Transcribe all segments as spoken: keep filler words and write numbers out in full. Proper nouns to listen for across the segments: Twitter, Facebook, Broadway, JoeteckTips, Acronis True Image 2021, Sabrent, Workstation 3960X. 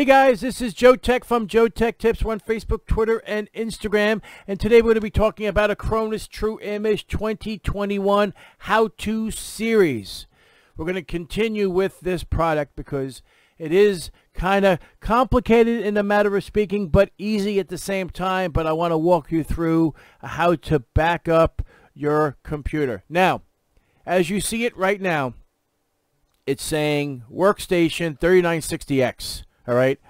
Hey guys, this is Joe Tech from Joe Tech Tips. We're on Facebook, Twitter, and Instagram. And today we're going to be talking about Acronis True Image twenty twenty-one How-To Series. We're going to continue with this product because it is kind of complicated in a matter of speaking, but easy at the same time. But I want to walk you through how to back up your computer. Now, as you see it right now, it's saying Workstation thirty-nine sixty X. All right,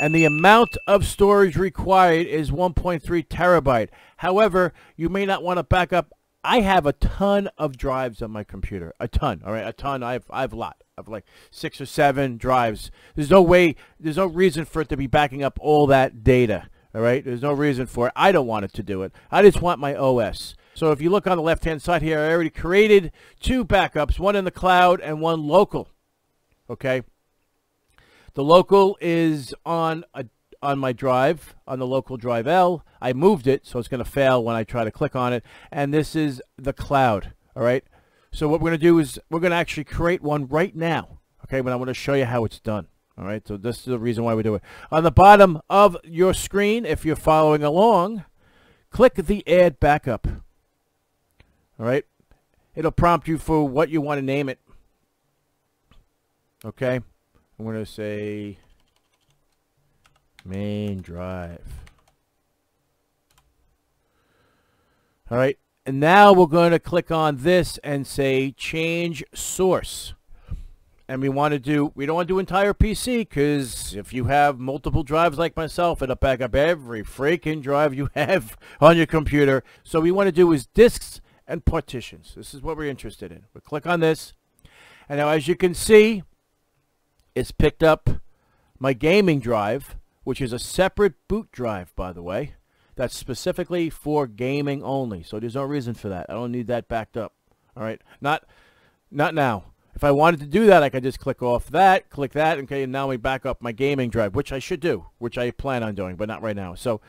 and the amount of storage required is one point three terabyte. However, you may not want to back up. I have a ton of drives on my computer, a ton. All right, a ton. I have, I have a lot. I have like six or seven drives. There's no way, there's no reason for it to be backing up all that data. All right, there's no reason for it. I don't want it to do it. I just want my O S. So if you look on the left-hand side here, I already created two backups, one in the cloud and one local. Okay. The local is on a, on my drive, on the local drive L. I moved it, so it's going to fail when I try to click on it. And this is the cloud, all right? So what we're going to do is we're going to actually create one right now, okay? But I want to show you how it's done, all right? So this is the reason why we do it. On the bottom of your screen, if you're following along, click the Add Backup, all right? It'll prompt you for what you want to name it, okay? I'm going to say main drive. All right. And now we're going to click on this and say change source. And we want to do, we don't want to do entire P C because if you have multiple drives like myself, it'll back up every freaking drive you have on your computer. So what we want to do is disks and partitions. This is what we're interested in. We'll click on this. And now as you can see, it's picked up my gaming drive, which is a separate boot drive, by the way. That's specifically for gaming only. So there's no reason for that. I don't need that backed up. All right. Not not now. If I wanted to do that, I could just click off that, click that. Okay, and now we back up my gaming drive, which I should do, which I plan on doing, but not right now. So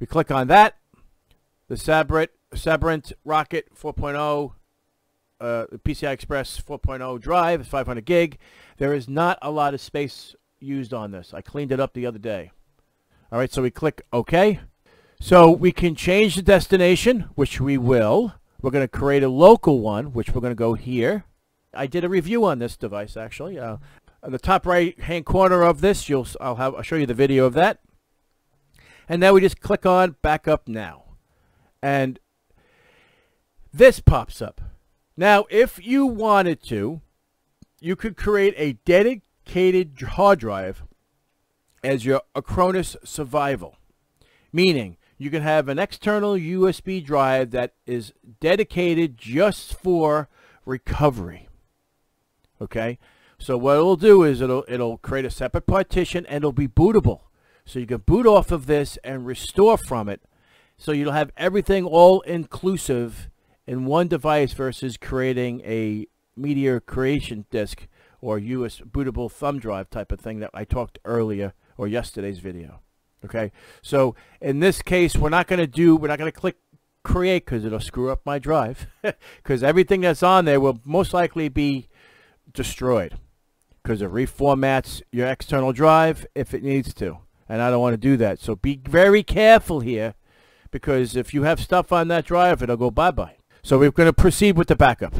we click on that. The Sabrent, Sabrent Rocket four point oh. Uh, P C I Express four point oh drive is five hundred gig. There is not a lot of space used on this. I cleaned it up the other day. All right, so we click OK. So we can change the destination, which we will. We're going to create a local one, which we're going to go here. I did a review on this device, actually. Uh, on the top right-hand corner of this, you'll I'll have I'll show you the video of that. And now we just click on Backup Now, and this pops up. Now, if you wanted to, you could create a dedicated hard drive as your Acronis Survival, meaning you can have an external U S B drive that is dedicated just for recovery. Okay, so what it'll do is it'll it'll create a separate partition and it'll be bootable, so you can boot off of this and restore from it. So you'll have everything all inclusive in one device versus creating a media creation disk or U S bootable thumb drive type of thing that I talked earlier or yesterday's video. Okay, so in this case, we're not going to do, we're not going to click create because it'll screw up my drive because everything that's on there will most likely be destroyed because it reformats your external drive if it needs to. And I don't want to do that. So be very careful here because if you have stuff on that drive, it'll go bye-bye. So we're going to proceed with the backup.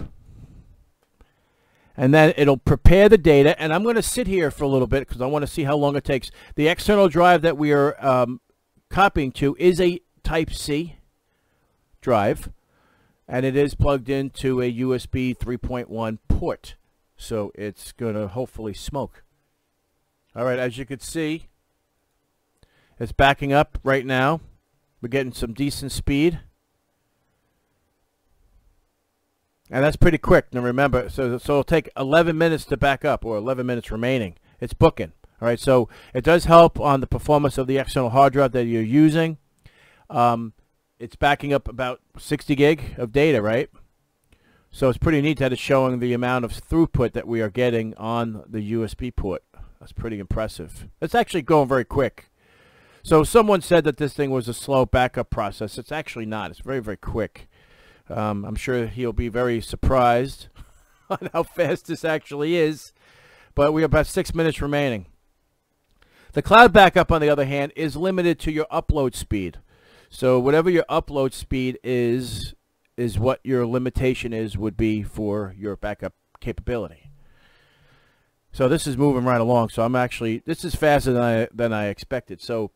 And then it'll prepare the data. And I'm going to sit here for a little bit because I want to see how long it takes. The external drive that we are um, copying to is a Type C drive. And it is plugged into a U S B three point one port. So it's going to hopefully smoke. All right, as you can see, it's backing up right now. We're getting some decent speed. And that's pretty quick. Now remember, so, so it'll take eleven minutes to back up, or eleven minutes remaining. It's booking. All right, so it does help on the performance of the external hard drive that you're using. Um, it's backing up about sixty gig of data, right? So it's pretty neat that it's showing the amount of throughput that we are getting on the U S B port. That's pretty impressive. It's actually going very quick. So someone said that this thing was a slow backup process. It's actually not. It's very, very quick. Um, I'm sure he'll be very surprised on how fast this actually is, but we have about six minutes remaining. The cloud backup, on the other hand, is limited to your upload speed. So whatever your upload speed is, is what your limitation is, would be for your backup capability. So this is moving right along. So I'm actually, this is faster than I, than I expected. So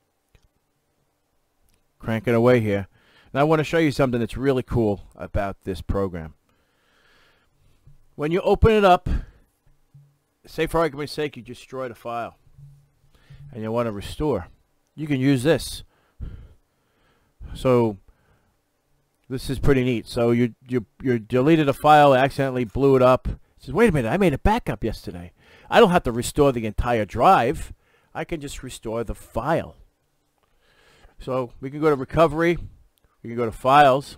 cranking away here. And I want to show you something that's really cool about this program. When you open it up, say for argument's sake, you destroyed a file and you want to restore. You can use this. So this is pretty neat. So you, you, you deleted a file, accidentally blew it up. It says, wait a minute, I made a backup yesterday. I don't have to restore the entire drive. I can just restore the file. So we can go to recovery. We can go to files.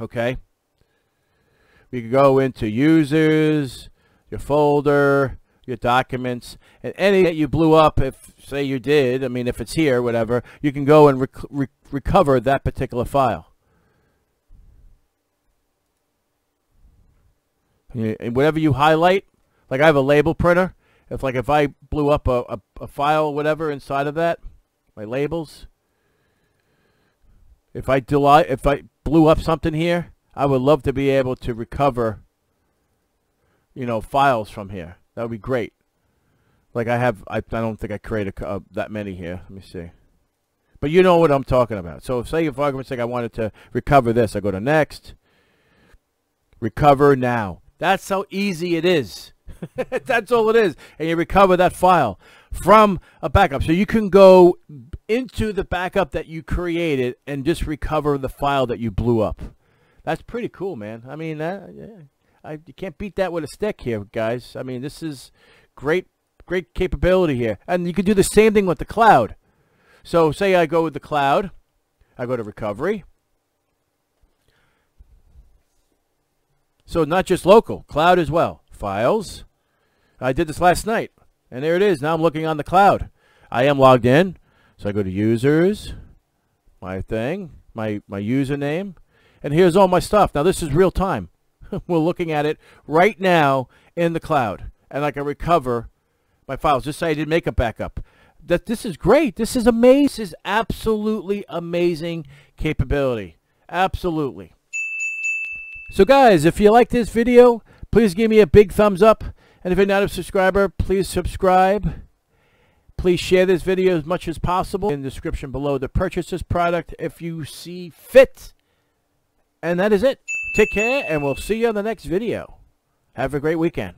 Okay. We can go into users, your folder, your documents, and any that you blew up, if say you did, I mean, if it's here, whatever, you can go and rec re recover that particular file. And whatever you highlight, like I have a label printer. If like if I blew up a, a, a file or whatever inside of that, my labels, if I, deli if I blew up something here, I would love to be able to recover, you know, files from here. That would be great. Like I have, I, I don't think I created a, uh, that many here. Let me see. But you know what I'm talking about. So if, say, for argument's sake, I wanted to recover this. I go to next. Recover now. That's how easy it is. That's all it is. And you recover that file from a backup. So you can go into the backup that you created and just recover the file that you blew up. That's pretty cool, man. I mean, that, yeah. I, you can't beat that with a stick here, guys. I mean, this is great, great capability here. And you can do the same thing with the cloud. So say I go with the cloud. I go to recovery. So not just local, cloud as well. Files. I did this last night. And there it is. Now I'm looking on the cloud. I am logged in. So I go to users, my thing, my, my username. And here's all my stuff. Now this is real time. We're looking at it right now in the cloud, and I can recover my files. Just say I didn't make a backup. That this is great. This is amazing. This is absolutely amazing capability. Absolutely. So guys, if you like this video, please give me a big thumbs up. And if you're not a subscriber, please subscribe. Please share this video as much as possible. In the description below to purchase this product if you see fit. And that is it. Take care, and we'll see you on the next video. Have a great weekend.